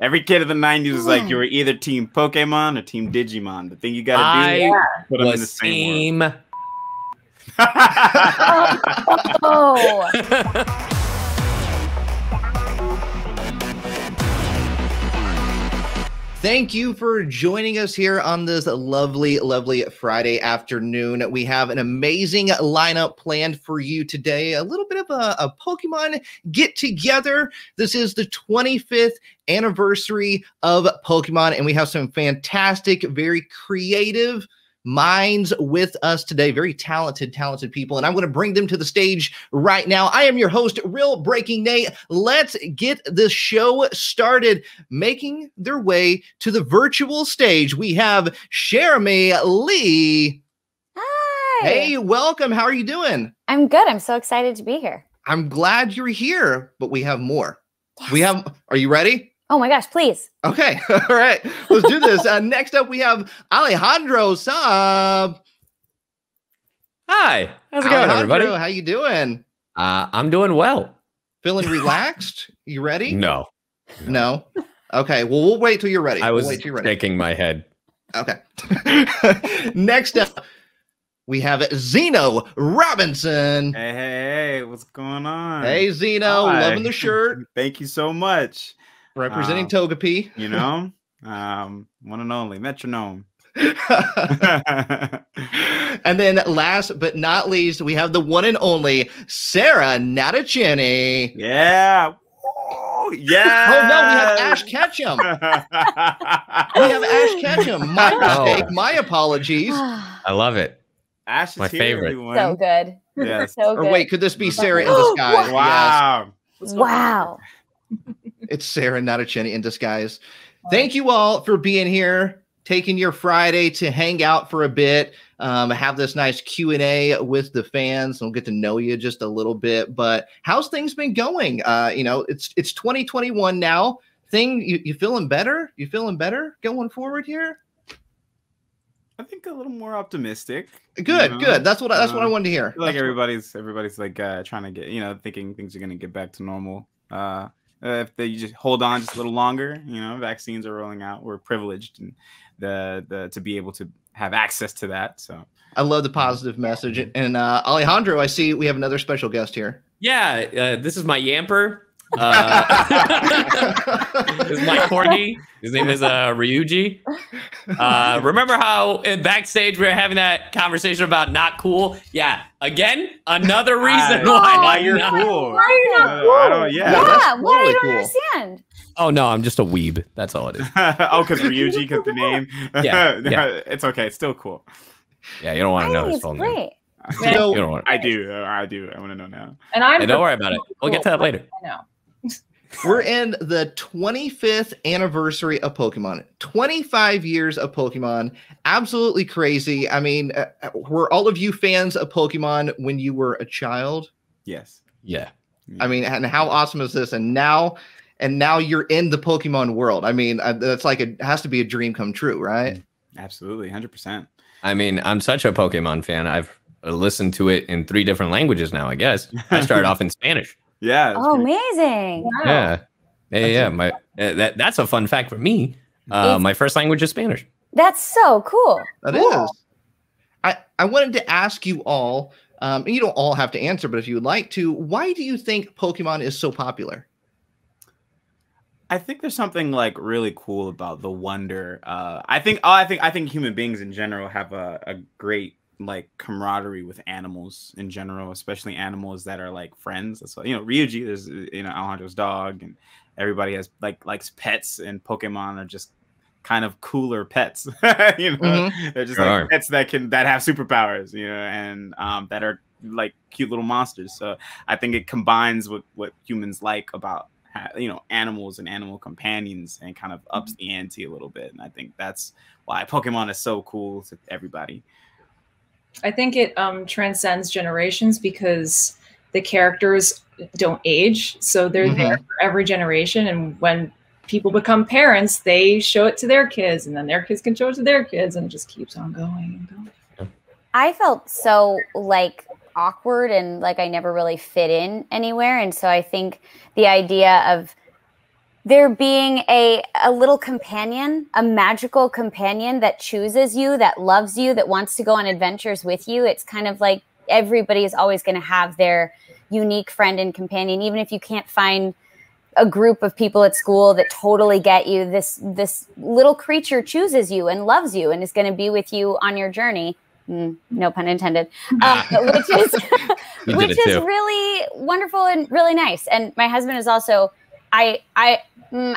Every kid of the 90s was like, you were either team Pokemon or team Digimon. The thing you gotta do is put them in the same world. Thank you for joining us here on this lovely, lovely Friday afternoon. We have an amazing lineup planned for you today. A little bit of a Pokemon get-together. This is the 25th anniversary of Pokemon, and we have some fantastic, very creative minds with us today. Very talented, talented people, and I'm going to bring them to the stage right now. I am your host, Real Breaking Nate. Let's get this show started. Making their way to the virtual stage, we have Cherami Leigh. Hi. Hey, welcome. How are you doing? I'm good. I'm so excited to be here. I'm glad you're here, but we have more. Yes. We have. Are you ready? Oh my gosh, please. Okay. All right. Let's do this. Next up, we have Alejandro Saab. Hi. How's it going, everybody? How you doing? I'm doing well. Feeling relaxed? You ready? No. No? Okay. Well, we'll wait till you're ready. I was shaking my head. Okay. Next up, we have Zeno Robinson. Hey, hey, hey. What's going on? Hey, Zeno. Hi. Loving the shirt. Thank you so much. Representing Togepi. You know, one and only metronome. And then last but not least, we have the one and only Sarah Natochenny. Yeah. Yeah. Oh, no, we have Ash Ketchum. We have Ash Ketchum. My mistake. My apologies. I love it. Ash is my favorite. Everyone. So good. Yes. So good. Or wait, could this be Sarah in disguise? Wow. Yes. Wow. It's Sarah Natochenny in disguise. Thank you all for being here, taking your Friday to hang out for a bit, have this nice Q&A with the fans. We'll get to know you just a little bit. But how's things been going? You know, it's 2021 now. You feeling better? You feeling better going forward here? I think a little more optimistic. Good, you know? Good. That's what I wanted to hear. I feel like everybody's like trying to get, you know, thinking things are going to get back to normal. If you just hold on just a little longer, you know, vaccines are rolling out. We're privileged and to be able to have access to that. So I love the positive message. And Alejandro, I see we have another special guest here. Yeah, this is my Yamper. This is my corgi. His name is Ryuji. Remember how in backstage we were having that conversation about not cool? Yeah, again, another reason why you're not cool. Why you're not cool? I don't, yeah, why totally I don't understand. Oh no, I'm just a weeb. That's all it is. Oh, because Ryuji, because the name. Yeah, yeah, it's okay. It's still cool. Yeah, you don't want to know his full name. You know, I do. I want to know now. And don't worry about it. We'll get to that later. I know. We're in the 25th anniversary of Pokemon. 25 years of Pokemon. Absolutely crazy. I mean, were all of you fans of Pokemon when you were a child? Yes. Yeah. I mean, and how awesome is this? And now you're in the Pokemon world. I mean, that's like it has to be a dream come true, right? Absolutely. 100%. I mean, I'm such a Pokemon fan. I've listened to it in 3 different languages now, I guess. I started off in Spanish. Yeah. Oh, amazing. Cool. Wow. Yeah. Yeah. Yeah. That's a fun fact for me. My first language is Spanish. That's so cool. That cool. is. I wanted to ask you all, and you don't all have to answer, but if you would like to, why do you think Pokemon is so popular? I think there's something like really cool about the wonder. I think human beings in general have a great like camaraderie with animals in general, especially animals that are like friends. That's why, you know, Ryuji, there's, you know, Alejandro's dog, and everybody has likes pets, and Pokemon are just kind of cooler pets. You know, they're just like pets that have superpowers, you know, and that are like cute little monsters. So I think it combines what humans like about, you know, animals and animal companions, and kind of ups the ante a little bit. And I think that's why Pokemon is so cool to everybody. I think it transcends generations because the characters don't age. So they're there for every generation. And when people become parents, they show it to their kids, and then their kids can show it to their kids, and it just keeps on going and going. I felt so like awkward and like I never really fit in anywhere. And so I think the idea of there being a little companion, a magical companion that chooses you, that loves you, that wants to go on adventures with you. It's kind of like everybody is always going to have their unique friend and companion, even if you can't find a group of people at school that totally get you. This little creature chooses you and loves you and is going to be with you on your journey. No pun intended. Which is which is really wonderful and really nice. And my husband is also, I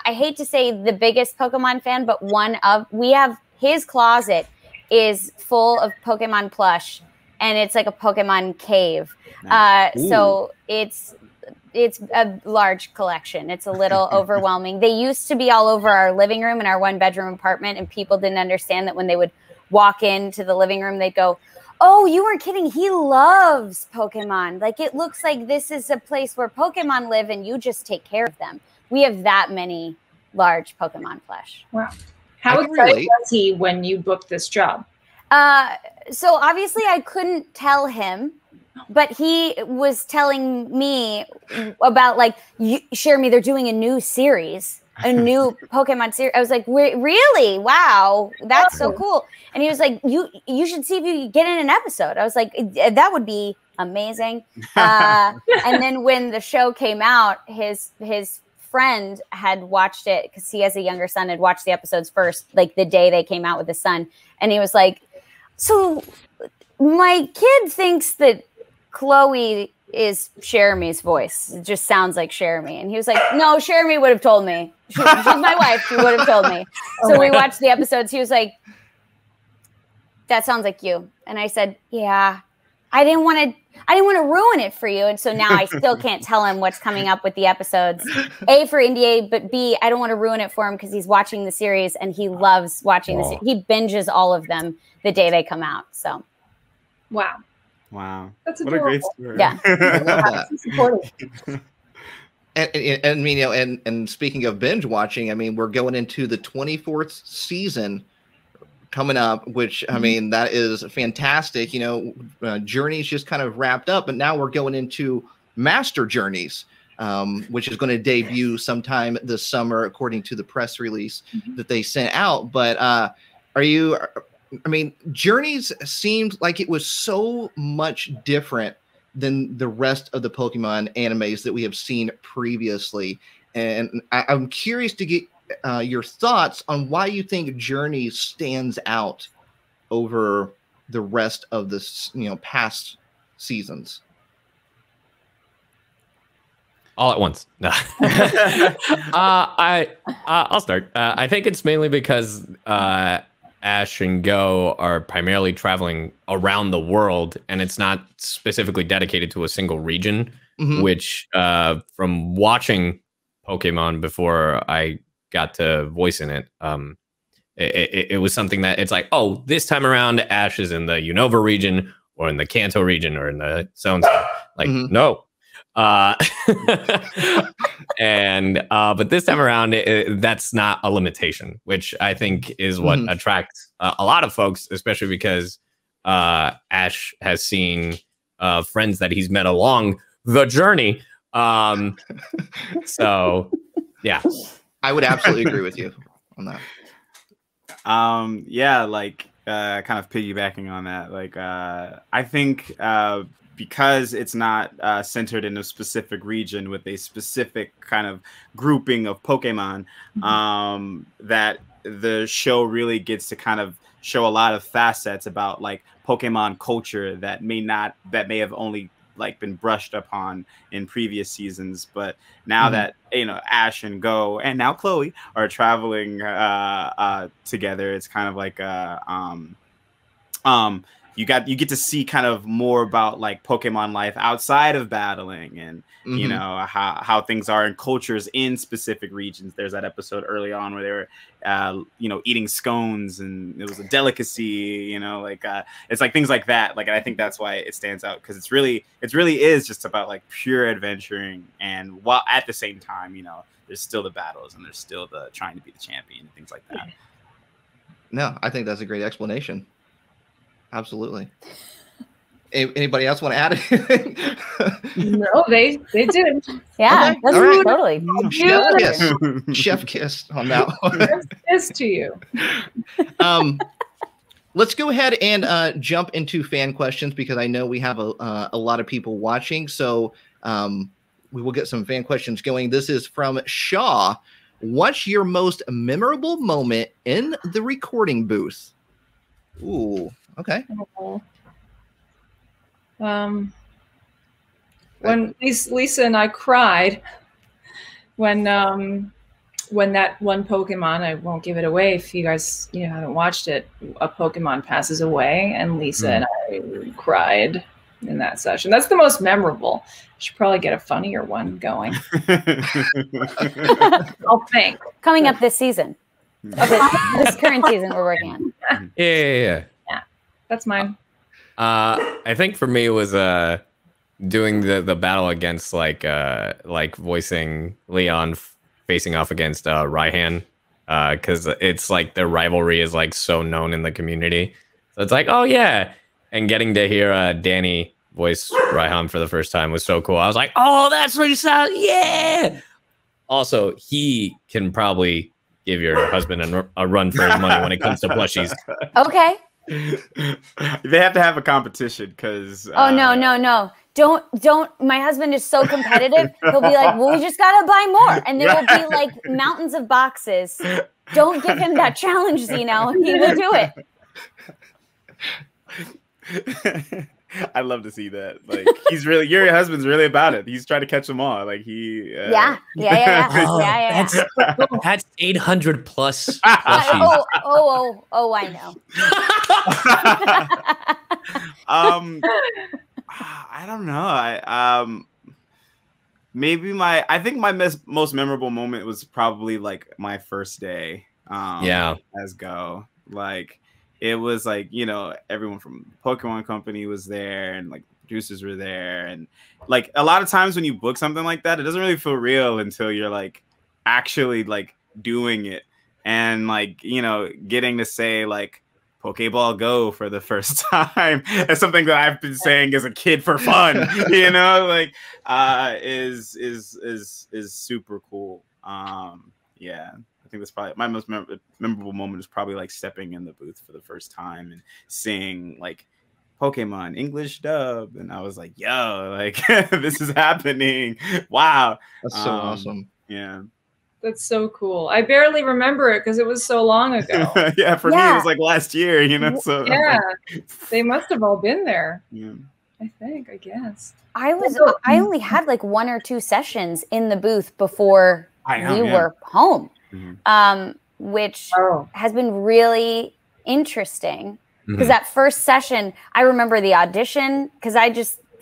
hate to say the biggest Pokemon fan, but one of, we have, his closet is full of Pokemon plush, and it's like a Pokemon cave. Nice. So it's a large collection. It's a little overwhelming. They used to be all over our living room and our one-bedroom apartment, and people didn't understand that when they would walk into the living room, they'd go, oh, you weren't kidding. He loves Pokemon. Like, it looks like this is a place where Pokemon live and you just take care of them. We have that many large Pokemon plush. Wow. How excited was he when you booked this job? So obviously I couldn't tell him, but he was telling me about, like, Cherami, they're doing a new series, a new Pokemon series. I was like, really? Wow, that's so cool. And he was like, you should see if you get in an episode. I was like, that would be amazing. And then when the show came out, his friend had watched it, because he has a younger son, had watched the episodes first, like the day they came out with the son. And he was like, so my kid thinks that Chloe is Cherami's voice. It just sounds like Cherami. And he was like, no, Cherami would have told me. She's my wife. She would have told me. So we watched the episodes. He was like, that sounds like you. And I said, yeah, I didn't want to ruin it for you. And so now I still can't tell him what's coming up with the episodes. A, for NDA, but B, I don't want to ruin it for him because he's watching the series and he loves watching this. He binges all of them the day they come out. So, wow. That's adorable. What a great story. Yeah. I love that. And you know, and speaking of binge watching, I mean, we're going into the 24th season coming up, which, I mean, that is fantastic. You know, Journeys just kind of wrapped up, but now we're going into Master Journeys, which is going to debut sometime this summer, according to the press release that they sent out. But I mean, Journeys seemed like it was so much different than the rest of the Pokemon animes that we have seen previously. And I'm curious to get your thoughts on why you think Journeys stands out over the rest of the, you know, past seasons. All at once. I'll start. I think it's mainly because Ash and Goh are primarily traveling around the world, and it's not specifically dedicated to a single region, which from watching Pokemon before I got to voice in it, it was something that it's like, oh, this time around Ash is in the Unova region or in the Kanto region or in the so-and-so. Like, no. But this time around, that's not a limitation, which I think is what attracts a lot of folks, especially because Ash has seen friends that he's met along the journey. So, yeah. I would absolutely agree with you on that. Yeah, like kind of piggybacking on that, like I think because it's not centered in a specific region with a specific kind of grouping of Pokemon, that the show really gets to kind of show a lot of facets about, like, Pokemon culture that may have only, like, been brushed upon in previous seasons. But now that, you know, Ash and Goh and now Chloe are traveling together, it's kind of like you get to see kind of more about, like, Pokemon life outside of battling, and you know, how things are in cultures in specific regions. There's that episode early on where they were you know, eating scones, and it was a delicacy. You know, like it's like things like that. Like, and I think that's why it stands out, because it really is just about, like, pure adventuring, and while at the same time, you know, there's still the battles and there's still the trying to be the champion and things like that. No, I think that's a great explanation. Absolutely. Anybody else want to add anything? No, they did. Yeah, okay. Right. Totally. Chef kiss on that one. Chef kiss to you. Let's go ahead and jump into fan questions, because I know we have a lot of people watching. So we will get some fan questions going. This is from Shaw. What's your most memorable moment in the recording booth? Ooh, okay. When Lisa and I cried when that one Pokemon, I won't give it away if you guys haven't watched it, a Pokemon passes away, and Lisa and I cried in that session. That's the most memorable. Should probably get a funnier one going. I'll think. Coming up this season. This current season we're working on. Yeah. That's mine. I think for me it was doing the battle against like voicing Leon facing off against Raihan, because it's like the rivalry is like so known in the community, so it's like, oh yeah, and getting to hear Danny voice Raihan for the first time was so cool. I was like, oh, that's what he sounds. Yeah. Also, he can probably give your husband a run for his money when it comes to plushies. Okay. They have to have a competition, because oh no, don't, my husband is so competitive. He'll be like, well, we just gotta buy more, and there will be like mountains of boxes. Don't give him that challenge, Zeno. He will do it. I love to see that. Like, he's really, your husband's really about it. He's trying to catch them all. Like, he yeah. That's 800 plus. Oh, I know. I don't know. I think my most memorable moment was probably like my first day. As Goh, like. It was like, everyone from Pokemon Company was there, and like producers were there, and like a lot of times when you book something like that, it doesn't really feel real until you're like actually like doing it, and like, getting to say like Pokeball Goh for the first time. That's something that I've been saying as a kid for fun, is super cool. Yeah. I think that's probably my most memorable moment, is probably like stepping in the booth for the first time and seeing like Pokemon English dub, and I was like, yo, like this is happening. Wow. That's so awesome. Yeah. That's so cool. I barely remember it because it was so long ago. for me it was like last year, so yeah. They must have all been there. Yeah. I guess. I only had like one or two sessions in the booth before we were home. Mm-hmm. Which has been really interesting, because that first session, I remember the audition, because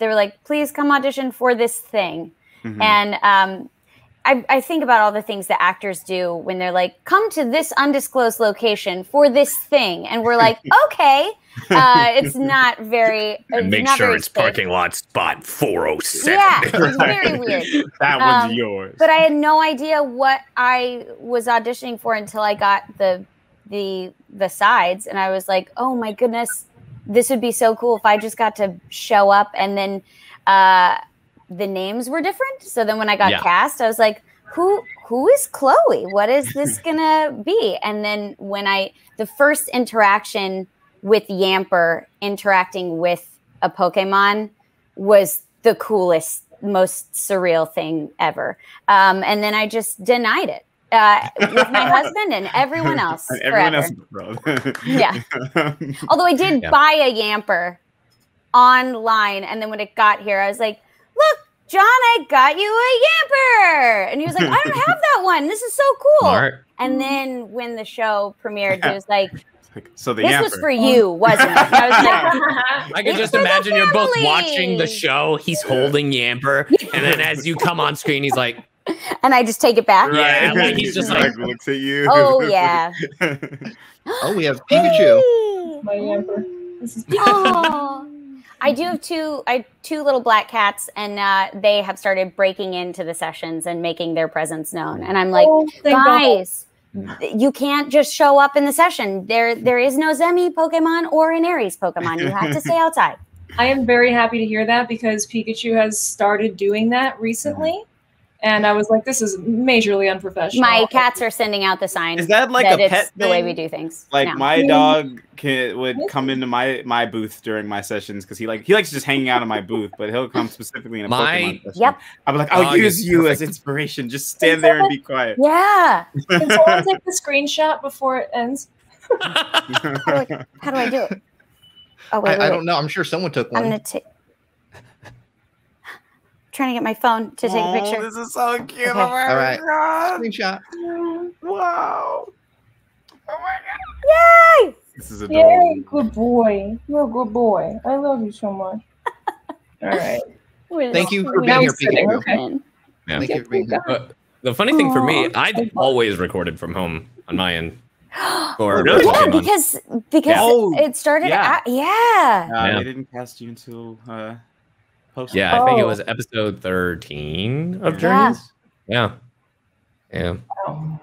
they were like, please come audition for this thing. And I think about all the things that actors do when they're like, come to this undisclosed location for this thing. And we're like, okay. It's not very. It's parking lot spot 407. Yeah, it's very weird. That one's yours. But I had no idea what I was auditioning for until I got the sides, and I was like, oh my goodness, this would be so cool if I just got to show up. And then the names were different, so then when I got cast, I was like, who is Chloe? What is this gonna be? And then when the first interaction with Yamper interacting with a Pokemon was the coolest, most surreal thing ever. And then I just denied it with my husband and everyone else. And everyone else, yeah. Although I did buy a Yamper online, and then when it got here, I was like, look, John, I got you a Yamper. And he was like, I don't have that one. This is so cool. Right. And then when the show premiered, he was like, so this Yamper was for you, wasn't it? I can just imagine you're both watching the show. He's holding Yamper, and then as you come on screen, he's like, and I just take it back. Right. Yeah, like he's just like looks at you. Oh yeah. Oh, we have Pikachu. Hey. My Yamper. This is Pikachu. Oh. I do have two little black cats, and they have started breaking into the sessions and making their presence known. And I'm like, guys. You can't just show up in the session. There is no Zemi Pokemon or an Aries Pokemon. You have to stay outside. I am very happy to hear that because Pikachu has started doing that recently. Mm-hmm. And I was like, this is majorly unprofessional. My cats are sending out the sign. Is that like that a pet thing? The way we do things. Like my dog would come into my booth during my sessions because he likes just hanging out in my booth, but he'll come specifically in a Pokemon session. Yep. I'm like, I'll use you as inspiration. Just stand there and be quiet. Yeah. Can someone take the screenshot before it ends? How do I do it? Oh wait, I don't know. I'm sure someone took one. I'm gonna take. Trying to get my phone to take a picture. This is so cute. Okay. Oh my God. Screenshot. Wow. Oh my God. Yay. This is adorable. Yay, good boy. You're a good boy. I love you so much. All right. Thank you for being here, Pikachu. Okay. Yeah. Thank you for being here. The funny thing for me, I've always recorded from home on my end. Or really? Yeah, because it started out. Yeah. They didn't cast you until... Yeah, I think it was episode 13 of Journeys. Yeah. Yeah. Wow.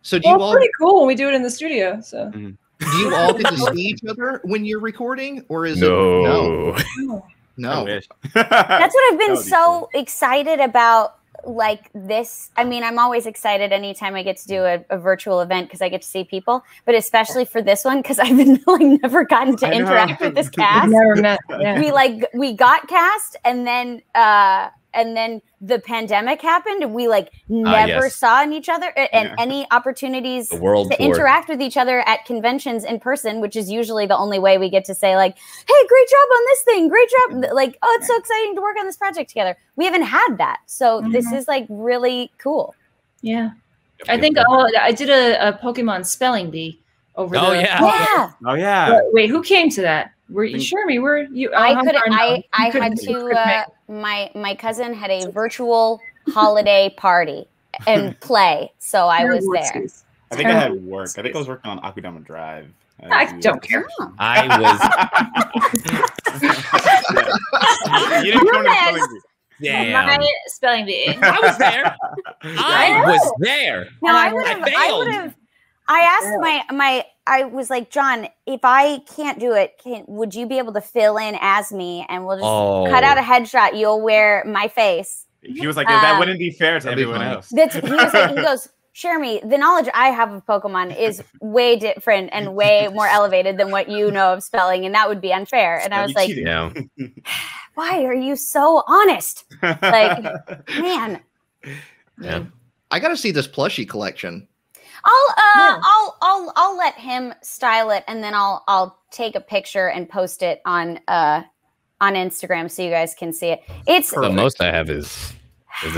So do you all pretty cool when we do it in the studio. So do you all get to see each other when you're recording or is it no. That's what I've been so excited about like this. I mean, I'm always excited anytime I get to do a virtual event because I get to see people, but especially for this one because I've been like never gotten to interact with this cast. We got cast and then the pandemic happened and we like never saw each other and any opportunities to interact with each other at conventions in person, which is usually the only way we get to say like, hey, great job on this thing. Great job. Like, oh, it's so exciting to work on this project together. We haven't had that. So this is like really cool. Yeah. I think I did a Pokemon spelling bee over there. Wait, who came to that? Were you Were you? My cousin had a virtual holiday party and play, so I was there. I think I had work. I think I was working on Akudama Drive. I don't care. I was. My spelling bee. I was there. I was there. No, I would have. I would have. I asked I was like, John, if I can't do it, would you be able to fill in as me? And we'll just cut out a headshot. You'll wear my face. He was like, that wouldn't be fair to everyone else. He was like, he goes, Cherami, the knowledge I have of Pokemon is way different and way more elevated than what you know of spelling. And that would be unfair. And I was like, why are you so honest? Like, man. Yeah. I got to see this plushie collection. I'll let him style it and then I'll take a picture and post it on Instagram so you guys can see it. It's the most I have is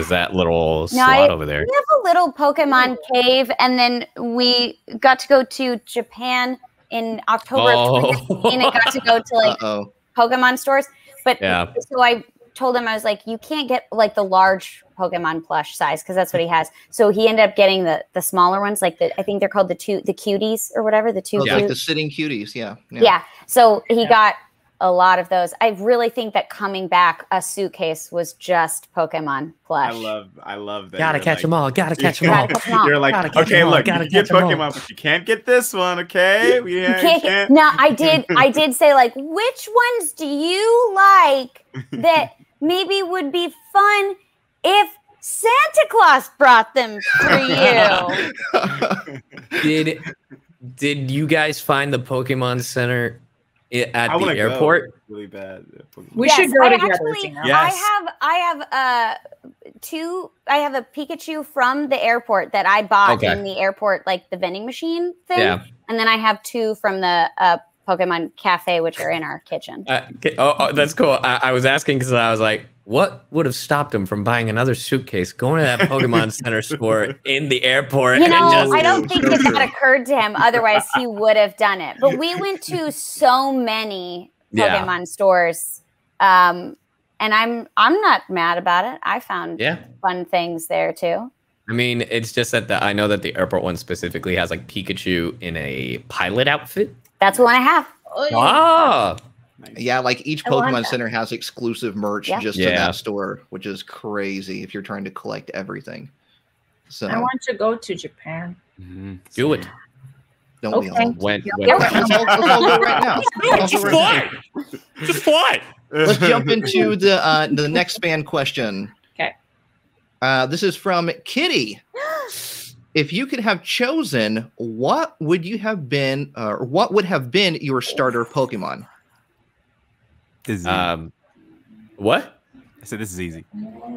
that little slot over there. We have a little Pokemon cave and then we got to go to Japan in October of 2015 and got to go to like Pokemon stores. But so I told him, I was like, you can't get like the large Pokemon plush size because that's what he has. So he ended up getting the smaller ones, like I think they're called the cuties or whatever. Like the sitting cuties, yeah. So he got a lot of those. I really think that coming back, a suitcase was just Pokemon plush. I love that. Gotta catch them all. Gotta catch them all. You're like, okay, look, you get Pokemon, but you can't get this one. Okay, you can't. No, I did say like, which ones do you like that? Maybe would be fun if Santa Claus brought them for you. Did you guys find the Pokemon Center at the airport? Really bad. We should go together. Actually, I have a Pikachu from the airport that I bought in the airport, like the vending machine thing. Yeah. And then I have two from the Pokemon Cafe, which are in our kitchen. That's cool. I was asking because I was like, what would have stopped him from buying another suitcase, going to that Pokemon Center store in the airport? You know, I don't think that occurred to him. Otherwise, he would have done it. But we went to so many Pokemon stores, and I'm not mad about it. I found fun things there, too. I mean, it's just that I know that the airport one specifically has, like, Pikachu in a pilot outfit. That's the one I have. Oh, yeah, like each Pokemon Center has exclusive merch just to that store, which is crazy if you're trying to collect everything. So I want to go to Japan. Do it. Don't we all? When? Let's all go right now. Just fly. Let's jump into the next fan question. Okay. This is from Kitty. If you could have chosen, what would you have been, or what would have been your starter Pokemon? This is what? I said this is easy.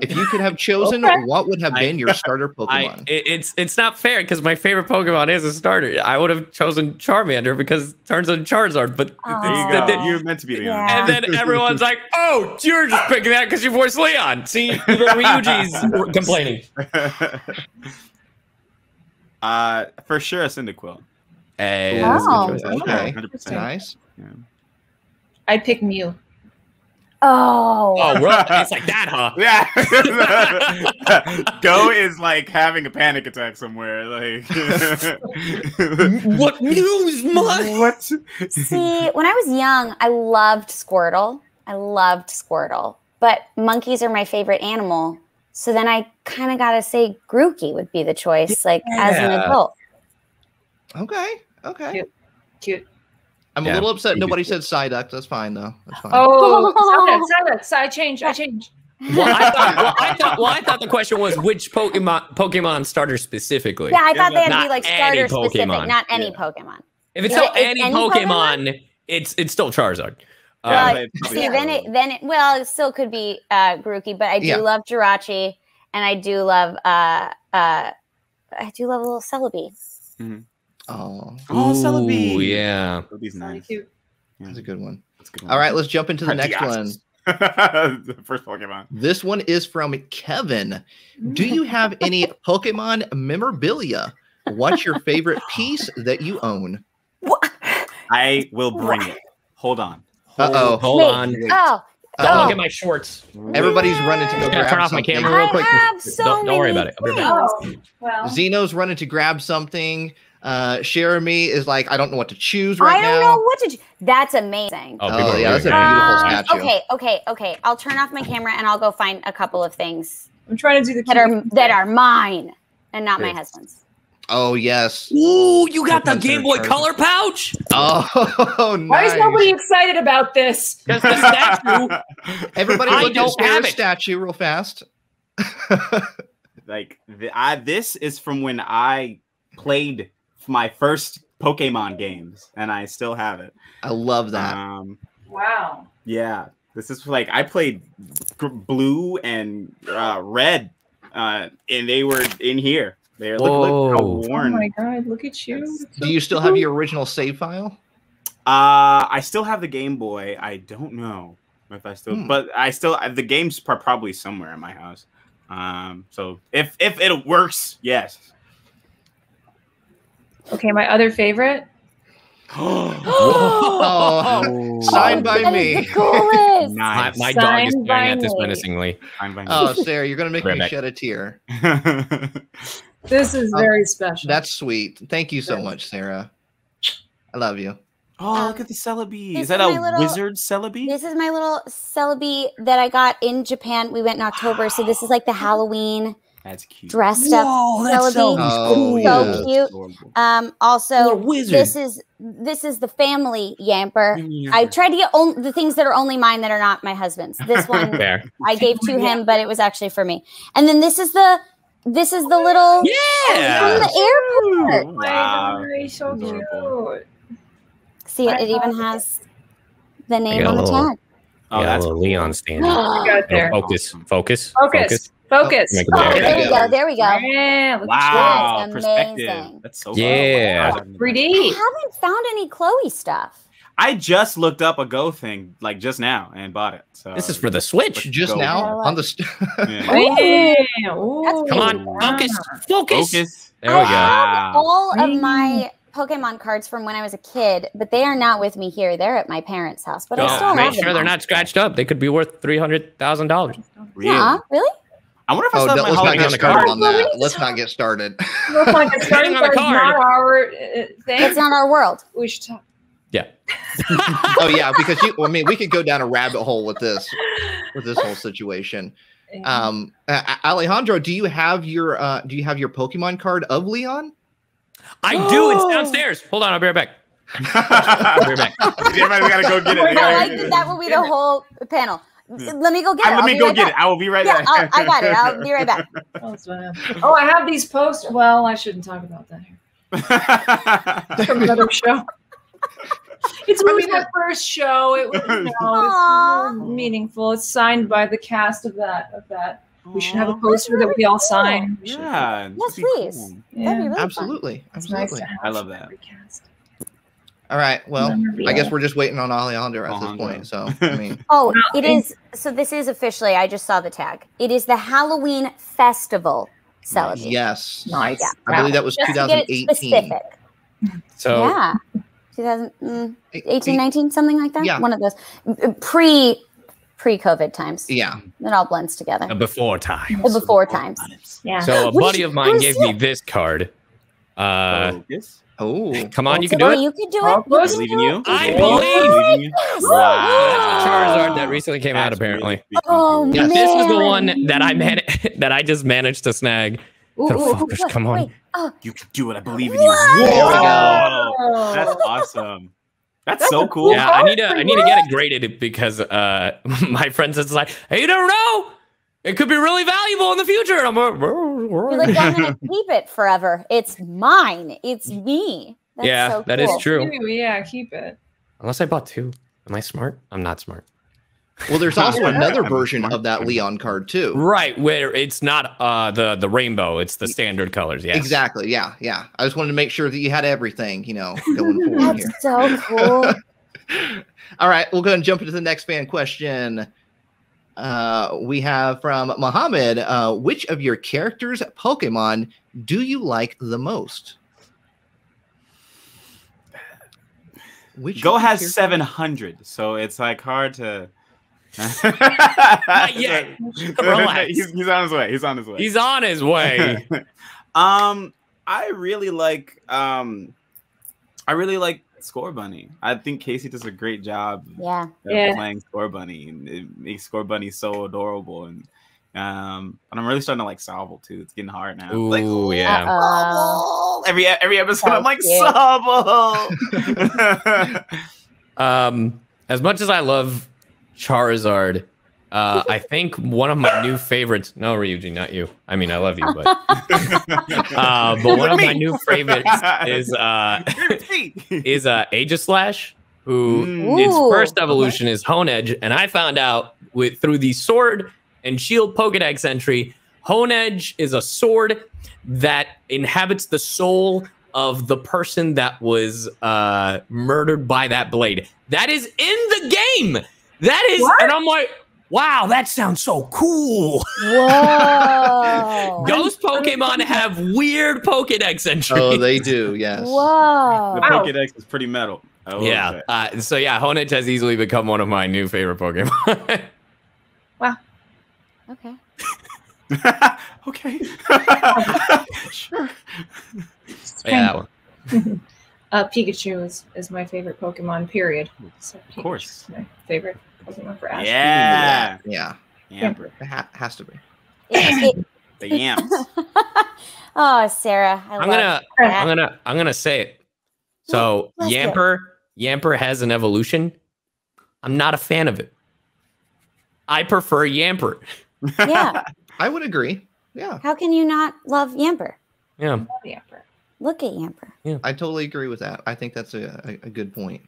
If you could have chosen, okay, what would have been your starter Pokemon? It's not fair because my favorite Pokemon is a starter. I would have chosen Charmander because it turns on Charizard. But you're meant to be Leon. Yeah. And then everyone's like, "Oh, you're just picking that because you voiced Leon." See, even Ryuji's complaining. For sure, a Cyndaquil. Hey, wow. Okay. 100%. Nice. Yeah. I pick Mew. Oh. Oh, well, it's like that, huh? Yeah. Go is like having a panic attack somewhere. Like, what Mew's mine? What? See, when I was young, I loved Squirtle. But monkeys are my favorite animal. So then I kind of got to say Grookey would be the choice, like, as an adult. Okay. Okay. Cute. Cute. I'm a little upset nobody said Psyduck. That's fine, though. That's fine. Oh, Psyduck. So I changed. Well, I thought the question was which Pokemon starter specifically. Yeah, I thought they had to be, like, starter specific, not any Pokemon. If it's still any Pokemon, it's still Charizard. See, then it, well, it still could be Grookey, but I do love Jirachi, and I do love a little Celebi. Mm-hmm. Oh, Celebi! Ooh, yeah, Celebi's nice. That's a good one. That's a good one. All right, let's jump into the next one. The first Pokemon. This one is from Kevin. Do you have any Pokemon memorabilia? What's your favorite piece that you own? What? I will bring it. Hold on. Hold on. Oh. Look at my shorts. Everybody's running to go grab. Turn off my camera real quick. Don't worry about it. I'll be right back. Well. Zeno's running to grab something. Cherami is like, I don't know what to choose right now. I don't know what to choose. That's amazing. Oh yeah, that's a beautiful statue. Okay. I'll turn off my camera and I'll go find a couple of things. I'm trying to do that are mine and not my husband's. Oh yes. Ooh, you got the Game Boy Color pouch? Oh, nice. Why is nobody excited about this? Because the statue. Everybody look at Cherami's statue real fast. Like this is from when I played my first Pokemon games, and I still have it. I love that. Wow. Yeah, this is like I played Blue and Red, and they were in here. They were, look how worn. Oh my god! Look at you. So do you still have your original save file? I still have the Game Boy. I don't know if I still, but I still the games are probably somewhere in my house. So if it works, yes. Okay, my other favorite. Signed by me. Nice. My dog is staring at this menacingly. Oh, Sarah, you're going to make me shed a tear. This is very special. That's sweet. Thank you so much, Sarah. I love you. Oh, look at the Celebi. Is that a wizard Celebi? This is my little Celebi that I got in Japan. We went in October, so this is like the Halloween. That's cute. Dressed up, that's so cool. So cute. Also, this is the family Yamper. I tried to get only the things that are only mine that are not my husband's. This one I gave to him, but it was actually for me. And then this is the little from the airport. Wow, so cute. See, it even has the name on the tag. Oh, that's a Leon standing. Focus. Focus. Oh, there we go. Yeah, wow. That's amazing. That's so cool. Yeah. Wow. 3D. I haven't found any Chloe stuff. I just looked up a Goh thing like just now and bought it. So this is for the Switch. Just Goh now on the. Come on, focus. There we go. I have all of my Pokemon cards from when I was a kid, but they are not with me here. They're at my parents' house, but I still have them. Make sure they're not scratched up. They could be worth $300,000. Yeah, really? I wonder if I still have my Halloween card on that. Let's not get started. Starting on the card. It's not our world. We should talk. Yeah. Oh yeah, because we could go down a rabbit hole with this whole situation. Alejandro, do you have your Pokemon card of Leon? I do. It's downstairs. Hold on, I'll be right back. We're back. I think that will be the whole panel. Let me go get it. Let me go get it. I will be right back. Yeah, I got it. I'll be right back. Oh, I have these posters. Well, I shouldn't talk about that here. From another show. It's really my first show. It was, you know, it's meaningful. It's signed by the cast of that. We should have a poster that we all sign. Yeah. Yes, please. Yeah. Absolutely. Absolutely. I love that. All right. Well, I guess we're just waiting on Alejandro at this point. So, I mean. Oh, it is. So this is officially, I just saw the tag. It is the Halloween Festival celebration. Yes. Nice. Yeah. I believe that was 2018. So. Yeah. 2018, 19, something like that. Yeah. One of those pre-COVID times. Yeah. It all blends together. The before times. Yeah. So a buddy of mine gave me this card. Oh, come on, you can do it. I believe. Wow. Charizard that recently came out, apparently. Oh, yeah, man. This is the one that I just managed to snag. Come on. Wait. You can do it. I believe in you. Whoa. That's awesome. That's so cool. Yeah, I need to get it graded because my friend says, like, hey, you don't know. It could be really valuable in the future. And I'm like, you're like, I'm going to keep it forever. It's mine. It's me. That's so cool. That is true. Yeah, keep it. Unless I bought two. Am I smart? I'm not smart. Well, there's also another version of that Leon card too. Right, where it's not the rainbow, it's the standard colors. Yeah, exactly. Yeah, yeah. I just wanted to make sure that you had everything, you know, going forward. That's here. So cool. All right, we'll go ahead and jump into the next fan question. We have from Mohammed. Which of your characters' Pokemon do you like the most? Which Goh has 700, so it's like hard to. Not yet. He's on his way. I really like Scorbunny. I think Casey does a great job playing Scorbunny, and it makes Scorbunny so adorable. And I'm really starting to like Sobble too. It's getting hard now. Ooh, like, yeah. Sobble. Every episode, I'm like Sobble. As much as I love Charizard, I think one of my new favorites. No, Ryuji, not you. I mean, I love you, but but one of my new favorites is Aegislash, who its first evolution is Honedge, and I found out through the Sword and Shield Pokedex entry, Honedge is a sword that inhabits the soul of the person that was murdered by that blade. That is in the game. That is, and I'm like, wow, that sounds so cool. Whoa. Those Pokemon have weird Pokedex entries. Oh, they do, yes. Whoa. The Pokedex is pretty metal. Yeah. So, yeah, Honedge has easily become one of my new favorite Pokemon. Wow. Okay. Okay. Sure. Yeah, that one. Pikachu is my favorite Pokemon, period. So of course. My favorite Pokemon for Ash. Yeah. Yeah. Yamper. Has to be. The yams. Oh, Sarah. I'm gonna say it. So Yamper has an evolution. I'm not a fan of it. I prefer Yamper. Yeah. I would agree. Yeah. How can you not love Yamper? Yeah. I love Yamper. Look at Yamper. Yeah. I totally agree with that. I think that's a good point.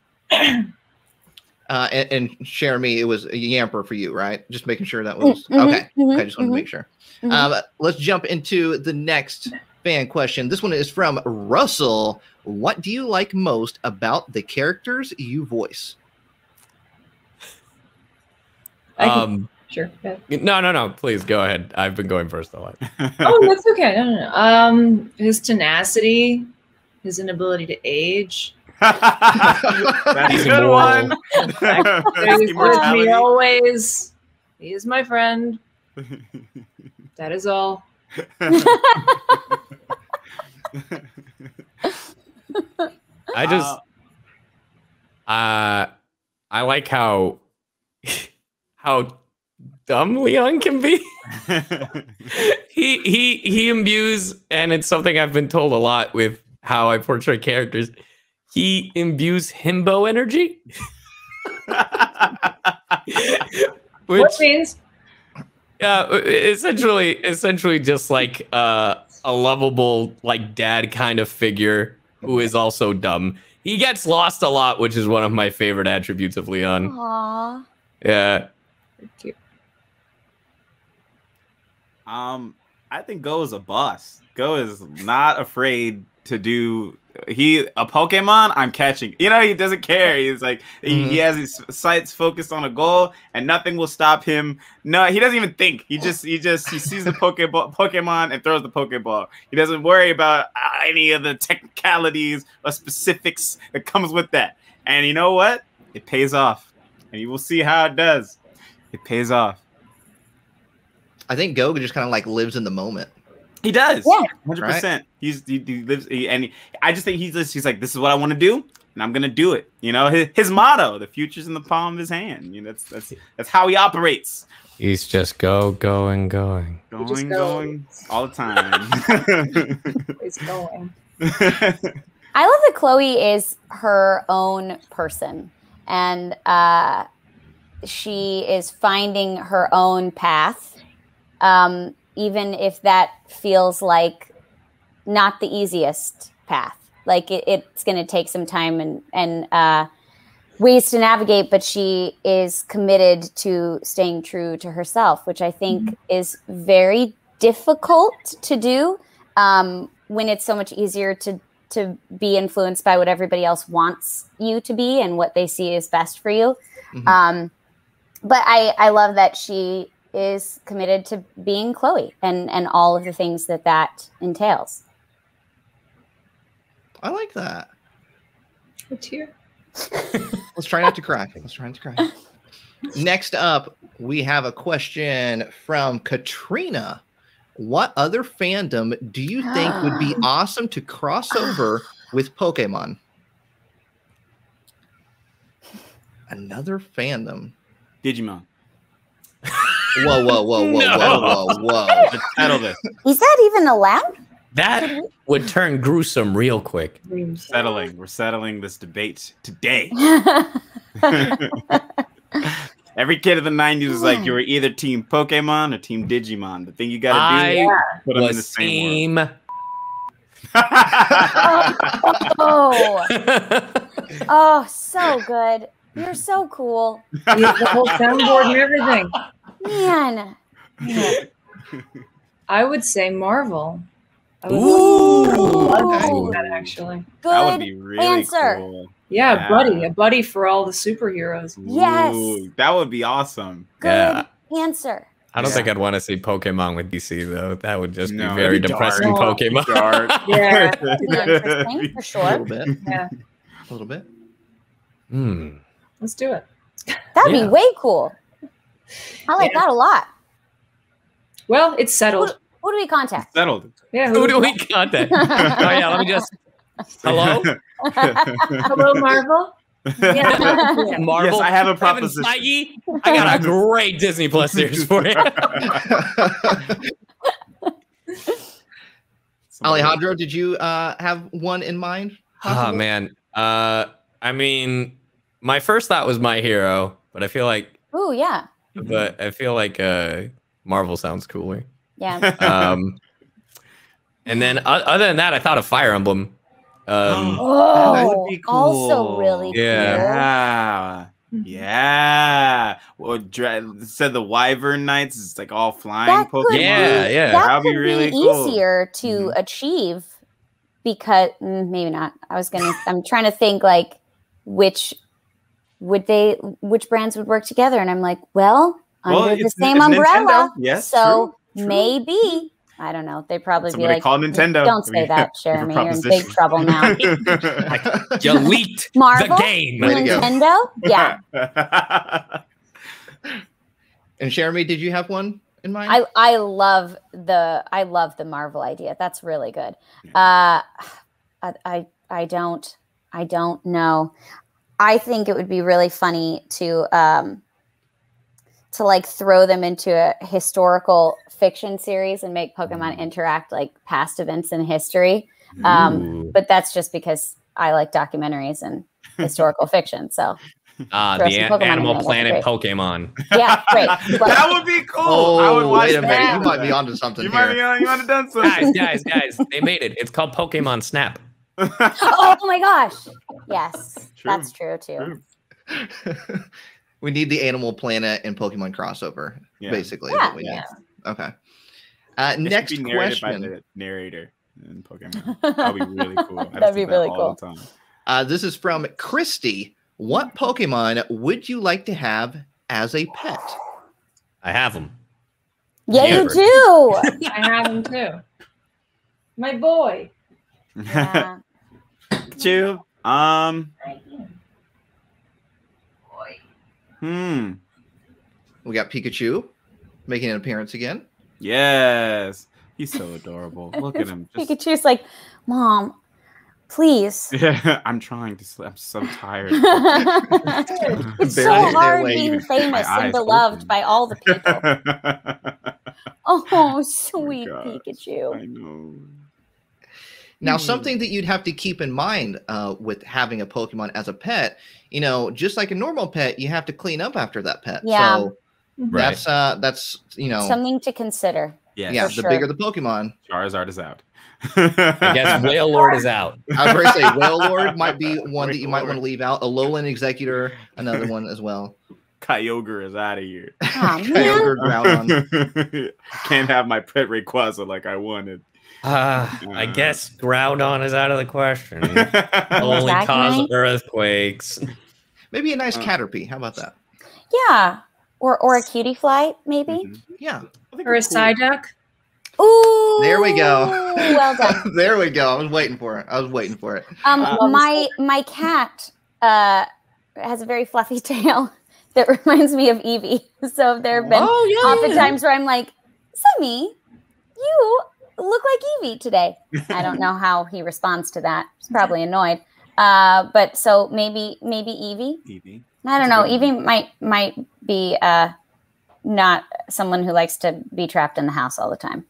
And Cherami, it was a Yamper for you, right? Just making sure that was okay. I just wanted to make sure. Let's jump into the next fan question. This one is from Russell. What do you like most about the characters you voice? Sure. No. Please go ahead. I've been going first a lot. Oh, that's okay. No. His tenacity, his inability to age. That's a good one. He's with me always. He is my friend. That is all. I just, I like how dumb Leon can be. he imbues, and it's something I've been told a lot with how I portray characters. he imbues himbo energy. Which means essentially just like a lovable like dad kind of figure who is also dumb. He gets lost a lot, which is one of my favorite attributes of Leon. Aww. Yeah. Cute. I think Goh is a boss. Goh is not afraid to do. He a Pokemon I'm catching. You know, he doesn't care. He's like he has his sights focused on a goal, and nothing will stop him. No, he doesn't even think. He sees the Pokemon and throws the Pokeball. He doesn't worry about any of the technicalities or specifics that comes with that. And you know what? It pays off, and you will see how it does. It pays off. I think Goh just kind of like lives in the moment. He does. Yeah, 100%. Right? He lives, I just think he's like, this is what I want to do, and I'm gonna do it. You know, his motto: the future's in the palm of his hand. You know, that's how he operates. He's just going all the time. He's going. I love that Chloe is her own person, and she is finding her own path. Even if that feels like not the easiest path, like it's going to take some time and ways to navigate, but she is committed to staying true to herself, which I think is very difficult to do when it's so much easier to be influenced by what everybody else wants you to be and what they see is best for you. But I love that she is committed to being Chloe and all of the things that entails. I like that. A tear. Let's try not to cry. Let's try not to cry. Next up, we have a question from Katrina. What other fandom do you think would be awesome to cross over with Pokemon? Another fandom. Digimon. Whoa, whoa, whoa, whoa, whoa, whoa, whoa. Settle this. Is that even allowed? That would turn gruesome real quick. Settling. We're settling this debate today. Every kid of the 90s was like, you were either team Pokemon or team Digimon. The thing you got to do is put them in the same world. Oh, so good. You're so cool. The whole soundboard and everything. Man. I would say Marvel. I would love to see that, actually. Good that would be really answer. Cool. Yeah, yeah, a buddy for all the superheroes. Yes. Ooh, that would be awesome. Good answer. I don't think I'd want to see Pokemon with DC, though. That would just be very depressing dark. Pokemon. Dark. Yeah. Interesting, for sure. A little bit. Yeah. A little bit. Mm. Let's do it. That'd be way cool. I like that a lot. Well, it's settled. Who do we contact? It's settled. Yeah. Who do we contact? Oh yeah. Let me just. Hello. Hello, Marvel. Yeah. Marvel. Yes, I have a proposition. Feige, I got a great Disney+ series for you. Alejandro, did you have one in mind? Oh man. I mean, my first thought was My Hero, but I feel like. Oh yeah. But I feel like Marvel sounds cooler. Yeah. And then other than that, I thought of Fire Emblem. That would be cool. Also really cool. Yeah. Well, said the Wyvern Knights. It's like all flying. That could be, that would be really cool. Easier to achieve because maybe not. I'm trying to think like which brands would work together, and I'm like, under the same umbrella. Yes, so true. Maybe I don't know. They probably be like, call Nintendo. Don't say that, Cherami. You're in big trouble now. Like, you leaked Marvel, the game. Nintendo, And Cherami, did you have one in mind? I love the Marvel idea. That's really good. I don't know. I think it would be really funny to like throw them into a historical fiction series and make Pokemon interact like past events in history. But that's just because I like documentaries and historical fiction. So the Animal Planet Pokemon. Yeah, great. That would be cool. Oh, I would watch that. You might be onto something. You might have done something. Guys, they made it. It's called Pokemon Snap. Oh my gosh. Yes. True. That's true too. True. We need the Animal Planet and Pokemon crossover, basically. Yeah. What we need. Okay. Next be question. By the narrator in Pokemon. That'd be really cool. That'd be really cool. This is from Christy. What Pokemon would you like to have as a pet? I have them. Yeah, Yamper. You do. I have them too. My boy. Yeah. Pikachu. We got Pikachu making an appearance again. Yes. He's so adorable. Look at him. Just... Pikachu's like, Mom, please. Yeah, I'm trying to sleep. I'm so tired. It's so hard being famous and beloved by all the people. Oh, sweet Pikachu. I know. Now, something that you'd have to keep in mind with having a Pokemon as a pet, you know, just like a normal pet, you have to clean up after that pet. Yeah. So that's, you know. Something to consider. Yes. Yeah. The bigger the Pokemon. Charizard is out. I guess Wailord is out. I was going to say Wailord might be one that you might want to leave out. Alolan Executor, another one as well. Kyogre is out of here. Oh, Kyogre, Groudon. Can't have my pet Rayquaza like I wanted. I guess Groudon is out of the question. Only cause earthquakes. Maybe a nice Caterpie. How about that? Yeah. Or a cutie fly, maybe. Yeah. Or a Psyduck. Ooh. There we go. Well done. There we go. I was waiting for it. My cat has a very fluffy tail that reminds me of Eevee. So there have been oftentimes where I'm like, Sammy, you look like Eevee today. I don't know how he responds to that. He's probably annoyed. But so maybe Eevee. Eevee. I don't know. Eevee might be not someone who likes to be trapped in the house all the time.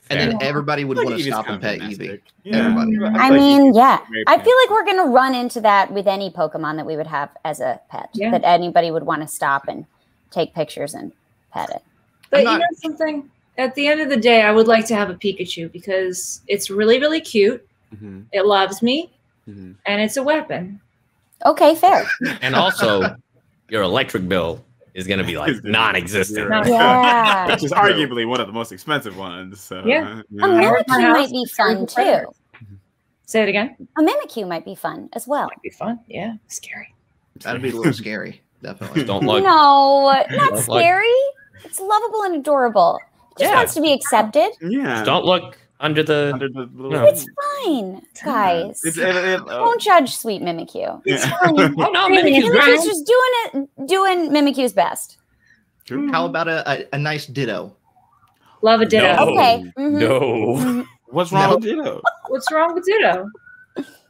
Fair. And then everybody would want to stop and pet Eevee. Yeah. Everybody. I mean, yeah. I feel like we're going to run into that with any Pokemon that we would have as a pet. Yeah. That anybody would want to stop and take pictures and pet it. But you know something? At the end of the day, I would like to have a Pikachu because it's really, really cute. Mm-hmm. It loves me. Mm-hmm. And it's a weapon. Okay, fair. And also, your electric bill is going to be like non-existent. Yeah. Which is arguably one of the most expensive ones. So. Yeah. A Mimikyu might be fun too. Say it again. A Mimikyu might be fun as well. Might be fun. Yeah. Scary. That'd be a little scary. Definitely. Don't look. No, not scary. It's lovable and adorable. Just wants to be accepted. Yeah. Just don't look under the no. It's fine, guys. Don't judge sweet Mimikyu. It's fine. Oh no, Mimikyu's great. Just doing Mimikyu's best. True. How about a nice Ditto? Love a Ditto. No. Okay. Mm-hmm. No. What's wrong with Ditto? What's wrong with Ditto?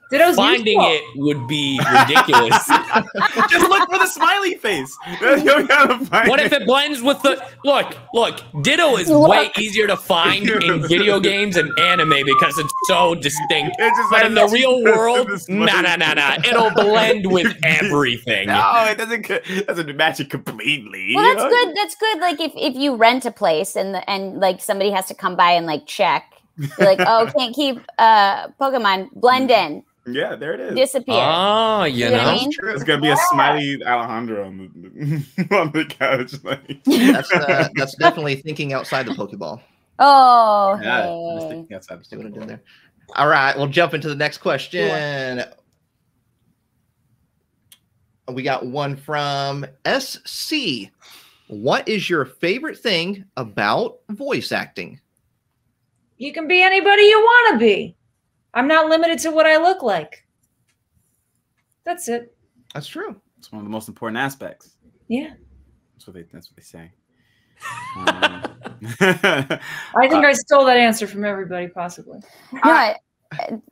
Ditto's finding useful. It would be ridiculous. Just look for the smiley face. You gotta find what if it blends with the look? Ditto is way easier to find in video games and anime because it's so distinct. It's just but in the real world, nah. It'll blend with everything. No, it doesn't match it completely. Well, that's good. That's good. Like if you rent a place and like somebody has to come by and like check. You're like, oh, can't keep Pokemon blend in. Yeah, there it is. Disappear. Oh, you know. I mean? True. It's going to be a smiley Alejandro on the couch. Like. That's definitely thinking outside the Pokeball. Oh, hey. Thinking outside the Pokeball. There. All right, we'll jump into the next question. Cool. We got one from SC. What is your favorite thing about voice acting? You can be anybody you want to be. I'm not limited to what I look like. That's it. That's true. It's one of the most important aspects. Yeah. That's what they say. I think I stole that answer from everybody, possibly.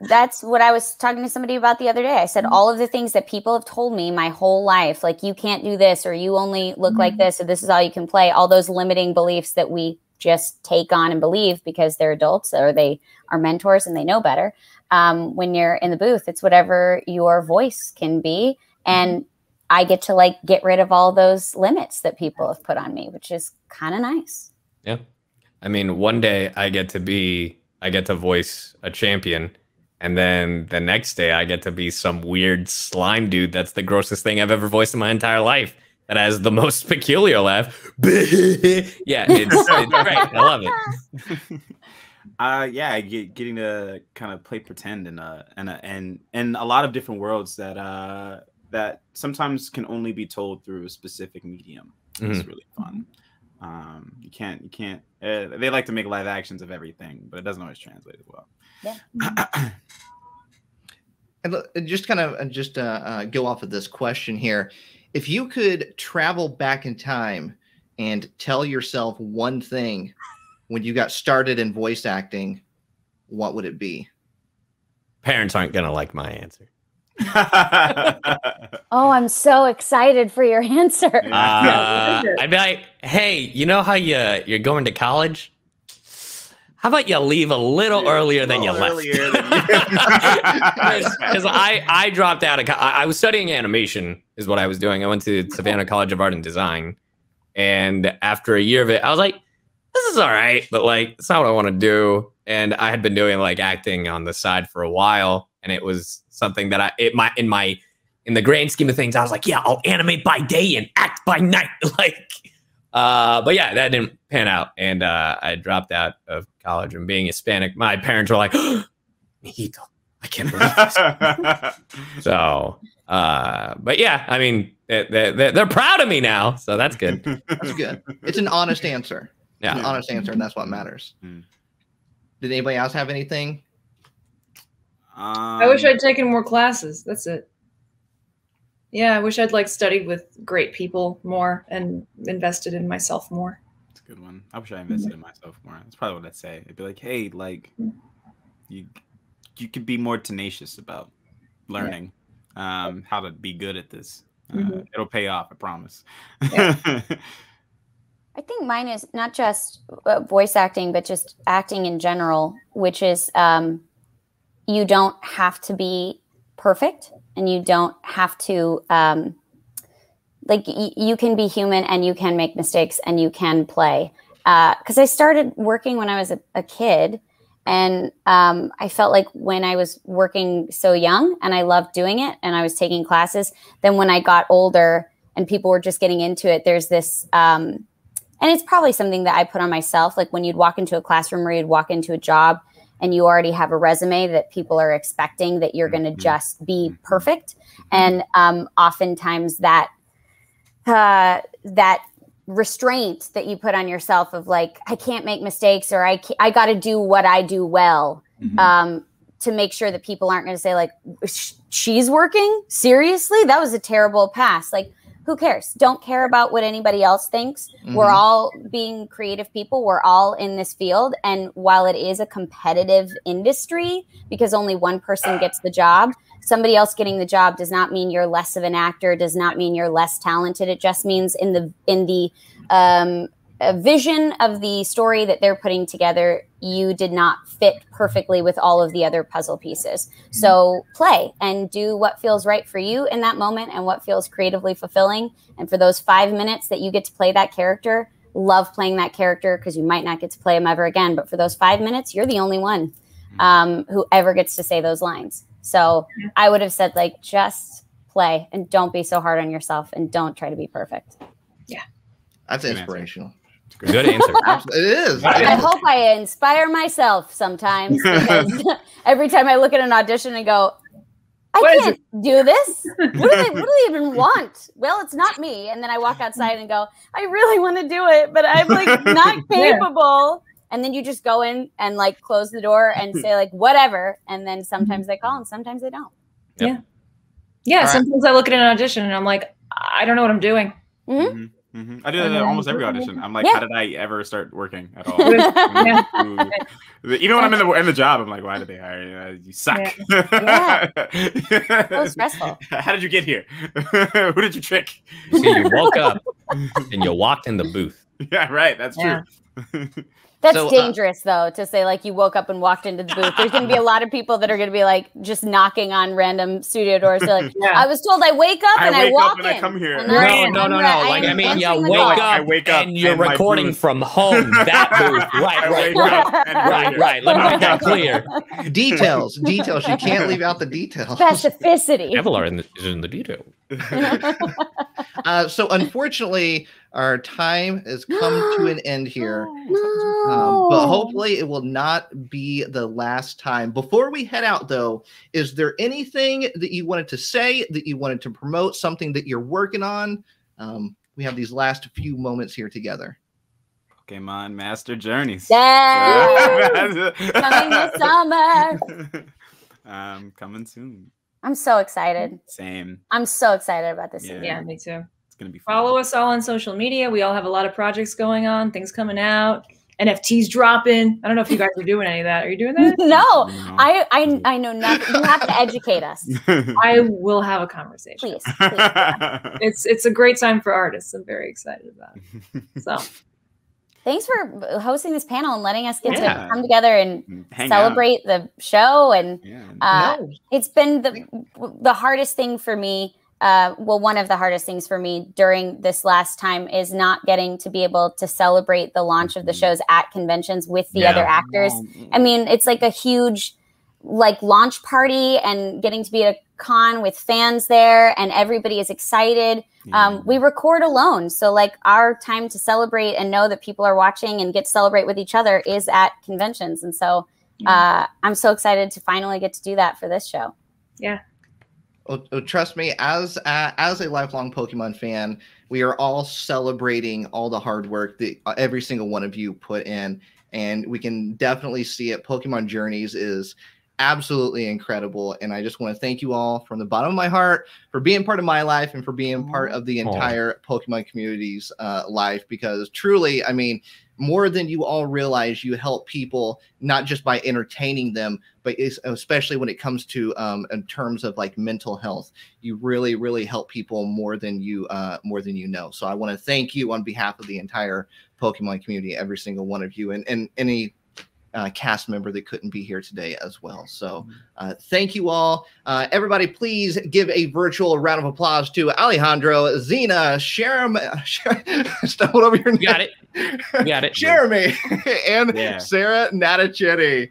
That's what I was talking to somebody about the other day. I said all of the things that people have told me my whole life, like you can't do this or you only look like this or this is all you can play, all those limiting beliefs that we just take on and believe because they're adults or they are mentors and they know better. When you're in the booth, it's whatever your voice can be. And I get to like get rid of all those limits that people have put on me, which is kind of nice. Yeah. I mean, one day I get to voice a champion. And then the next day I get to be some weird slime dude. That's the grossest thing I've ever voiced in my entire life. That has the most peculiar laugh. Yeah, it's great. I love it. Yeah, getting to kind of play pretend in a lot of different worlds that that sometimes can only be told through a specific medium. Mm-hmm. It's really fun. You can't they like to make live actions of everything, but it doesn't always translate as well. Yeah. And just kind of go off of this question here. If you could travel back in time and tell yourself one thing when you got started in voice acting, what would it be? Parents aren't going to like my answer. Oh, I'm so excited for your answer. I'd be like, hey, you know how you're going to college? How about you leave a little earlier than you left? Because I dropped out of college. I was studying animation is what I was doing. I went to Savannah College of Art and Design. And after a year of it, I was like, this is all right. But like, it's not what I want to do. And I had been doing like acting on the side for a while. And it was something that in the grand scheme of things, I was like, yeah, I'll animate by day and act by night. Like. But yeah, that didn't pan out. And I dropped out of college, and being Hispanic, my parents were like, oh, mijito, I can't believe this. So, but yeah, I mean, they're proud of me now. So that's good. That's good. It's an honest answer. Yeah. It's an honest answer. And that's what matters. Mm. Did anybody else have anything? I wish I'd taken more classes. That's it. Yeah, I wish I'd like studied with great people more and invested in myself more. That's a good one. I wish I invested in myself more. That's probably what I'd say. I'd be like, hey, like you could be more tenacious about learning how to be good at this. It'll pay off, I promise. Yeah. I think mine is not just voice acting, but just acting in general, which is you don't have to be perfect. And you don't have to, like, you can be human and you can make mistakes and you can play. Because I started working when I was a kid, and I felt like when I was working so young and I loved doing it and I was taking classes, then when I got older and people were just getting into it, there's this, and it's probably something that I put on myself, like when you'd walk into a classroom or you'd walk into a job, and you already have a resume that people are expecting that you're going to just be perfect. And oftentimes that restraint that you put on yourself of like, I can't make mistakes, or I got to do what I do well to make sure that people aren't going to say like, she's working? Seriously? That was a terrible pass. Like, who cares? Don't care about what anybody else thinks. Mm-hmm. We're all being creative people. We're all in this field. And while it is a competitive industry, because only one person gets the job, somebody else getting the job does not mean you're less of an actor, does not mean you're less talented. It just means in the vision of the story that they're putting together, you did not fit perfectly with all of the other puzzle pieces. So play and do what feels right for you in that moment and what feels creatively fulfilling. And for those 5 minutes that you get to play that character, love playing that character, because you might not get to play him ever again. But for those 5 minutes, you're the only one who ever gets to say those lines. So I would have said, like, just play and don't be so hard on yourself and don't try to be perfect. Yeah. That's inspirational. Good answer. It is. I hope I inspire myself sometimes, because every time I look at an audition and go, I can't do this. What do they even want? Well, it's not me. And then I walk outside and go, I really want to do it, but I'm like not capable. Yeah. And then you just go in and like close the door and say like whatever. And then sometimes they call and sometimes they don't. Yep. Yeah. Yeah. All sometimes I look at an audition and I'm like, I don't know what I'm doing. Mm-hmm. Mm-hmm. I do that at almost every audition. I'm like, how did I ever start working at all? Even when I'm in the job, I'm like, why did they hire you? You suck. Yeah. That was stressful. How did you get here? Who did you trick? So you woke up and you walked in the booth. Yeah, right. That's true. That's so dangerous, though, to say, like, you woke up and walked into the booth. There's going to be a lot of people that are going to be, like, just knocking on random studio doors. They're like, yeah. I was told I wake up and I walk in. I come here. No. Like, I mean, yeah, wake up and you're recording from home. That booth. Right. Let me make that clear. Details. You can't leave out the details. Specificity. Devil are in the detail. So, unfortunately, our time has come to an end here. No. But hopefully it will not be the last time. Before we head out, though, is there anything that you wanted to say, that you wanted to promote, something that you're working on? We have these last few moments here together. Pokemon Master Journeys. Yeah. Coming this summer. Coming soon. I'm so excited. Same. I'm so excited about this. Yeah, me too. It's going to be fun. Follow us all on social media. We all have a lot of projects going on, things coming out, NFTs dropping. I don't know if you guys are doing any of that. Are you doing that? No. I know nothing. You have to educate us. I will have a conversation. Please. It's a great time for artists. I'm very excited about it. So thanks for hosting this panel and letting us get to come together and celebrate the show. And it's been the hardest thing for me. Well, one of the hardest things for me during this last time is not getting to be able to celebrate the launch of the shows at conventions with the other actors. I mean, it's like a huge launch party, and getting to be at a con with fans there, and everybody is excited. We record alone, so our time to celebrate and know that people are watching and get to celebrate with each other is at conventions. And so I'm so excited to finally get to do that for this show. Yeah. Oh, trust me, as a lifelong Pokemon fan, we are all celebrating all the hard work that every single one of you put in, and we can definitely see it. Pokemon Journeys is absolutely incredible, and I just want to thank you all from the bottom of my heart for being part of my life and for being part of the entire Pokemon community's life, because truly, I mean, more than you all realize, you help people not just by entertaining them, but especially when it comes to in terms of mental health. You really help people more than you know. So I want to thank you on behalf of the entire Pokemon community, every single one of you, and any cast member that couldn't be here today as well. So thank you all. Everybody, please give a virtual round of applause to Alejandro, Zena, Cherami, stumbled over your name. Got it. Cherami, and Sarah Natochenny.